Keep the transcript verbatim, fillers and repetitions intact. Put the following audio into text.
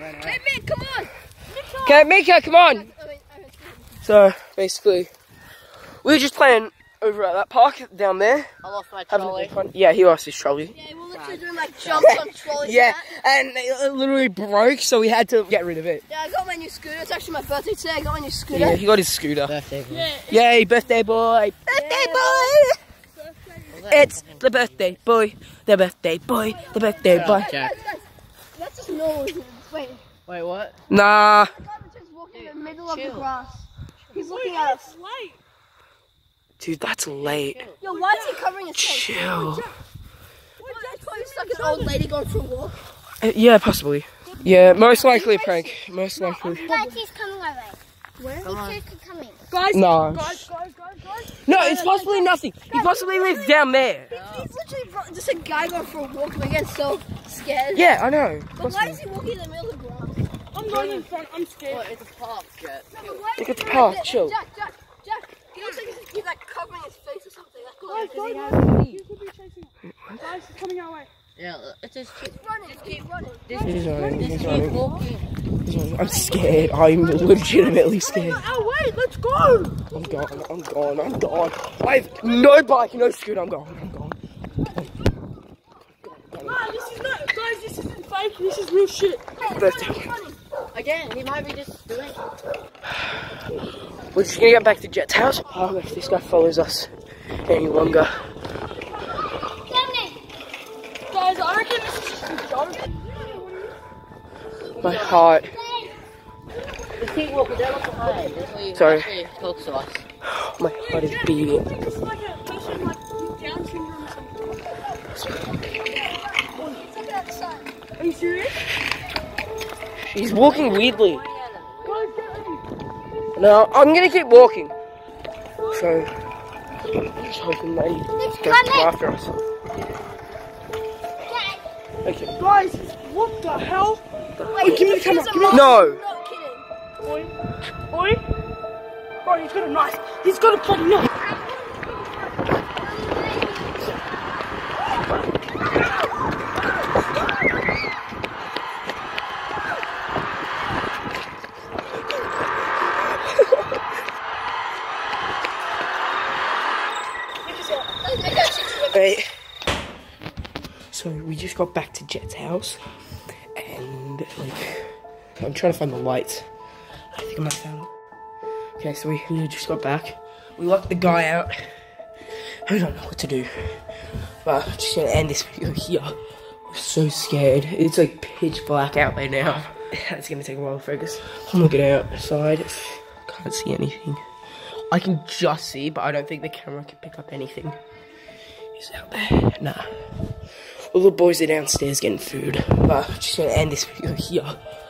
Right, right. Hey, man, come on. Okay, Mika, come on. So, basically, we were just playing over at that park down there. I lost my trolley. Yeah, he lost his trolley. Yeah, we were literally doing like jumps on trolleys. Yeah, and it literally broke, so we had to get rid of it. Yeah, I got my new scooter. It's actually my birthday today. I got my new scooter. Yeah, he got his scooter. Birthday boy. Yeah, Yay, birthday boy. Birthday yeah. boy. It's the birthday boy, the birthday boy, the birthday boy. Up, Jack. That's just noise. Wait. Wait, what? Nah. The guy that's just walking Dude, in the middle chill. of the grass. He's looking Wait, at us. Late. Dude, that's late. Yo, why is he covering his face? Chill. Jack, why is like an old lady going for a walk? Uh, yeah, possibly. Yeah, most likely a prank. Most likely. Guys, he's coming my way. Where? He's coming. Guys, no. guys, guys, guys, guys. No, it's possibly nothing. Guys, he possibly lives down there. He, he's literally just a guy going for a walk. I get so scared. Yeah, I know. But why is he walking in the middle of the ground? I'm going in front. I'm scared. Well, it's a park, Jet. No, Look at the park. Chill. Jack, Jack, Jack. He looks like he's, he's like covering his face or something. That's all guys, guys, guys. You could be chasing. Guys, he's coming our way. Yeah, it's just keep running. Just keep running. Just keep running. Just keep walking. I'm scared. I'm legitimately scared. Oh wait, let's go. I'm gone. I'm gone. I'm gone. I have no bike, no scooter. I'm gone. I'm gone. Ah, this is not, guys. This isn't fake. This is real shit. Again, he might be just doing. We're just gonna get back to Jet's house. Oh, if this guy follows us any longer. Guys, I reckon this is just a joke. My heart. Sorry. My heart is beating. Are you serious? She's walking weirdly. No, I'm gonna keep walking. So, I'm just hoping that he doesn't come after us. Okay. Guys, what the hell? Wait, oh, give me the camera. Give me the No. Oi. Oi. Bro, he's got a knife. He's got a bloody knife. Hey. So we just got back to Jet's house. Like, I'm trying to find the light. I think I might have found it. Okay, so we, we just got back. We locked the guy out. I don't know what to do. But I'm just gonna end this video here. I'm so scared. It's like pitch black out right now. It's gonna take a while to focus. I'm looking outside. Can't see anything. I can just see, but I don't think the camera can pick up anything. Is out there? Nah. All the boys are downstairs getting food, but I'm just gonna end this video here.